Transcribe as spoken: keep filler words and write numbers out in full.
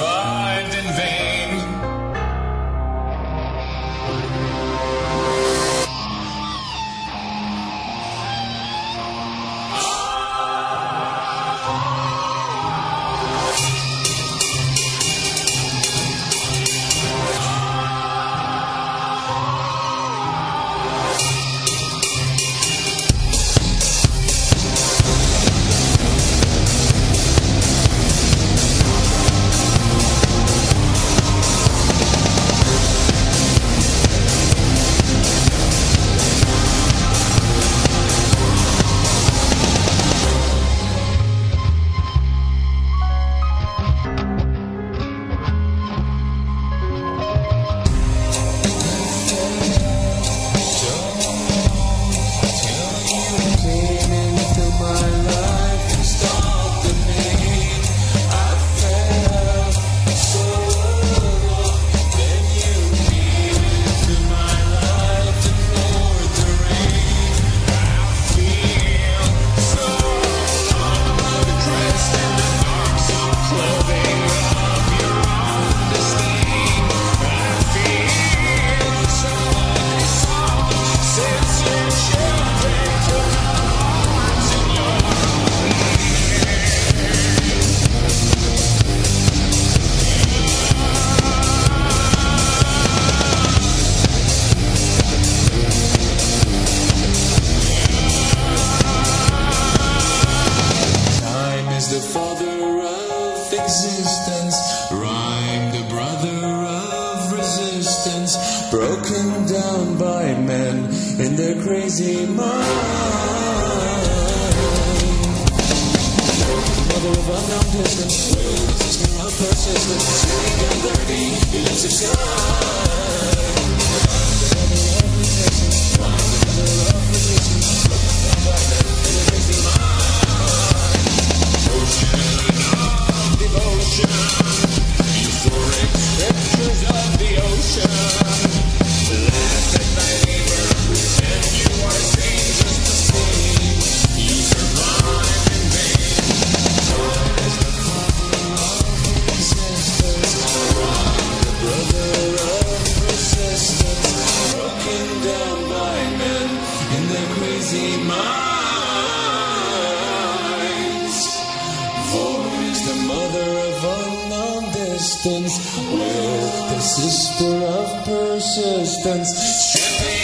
survived in vain. The father of existence, rhyme the brother of resistance, broken down by men in their crazy mind. Mother of unknown distance, resisting our persistence, sitting on thirty, elusive shine. Mother of resistance, mother of resistance, broken down by men in their crazy mind. Devotion, euphoric pictures of the ocean. Laugh at my labor, and you are dangerous to see. You survive in vain. Time is the father of resistance, the brother of resistance, broken down by men in their crazy mind. The mother of unknown distance, with the sister of persistence.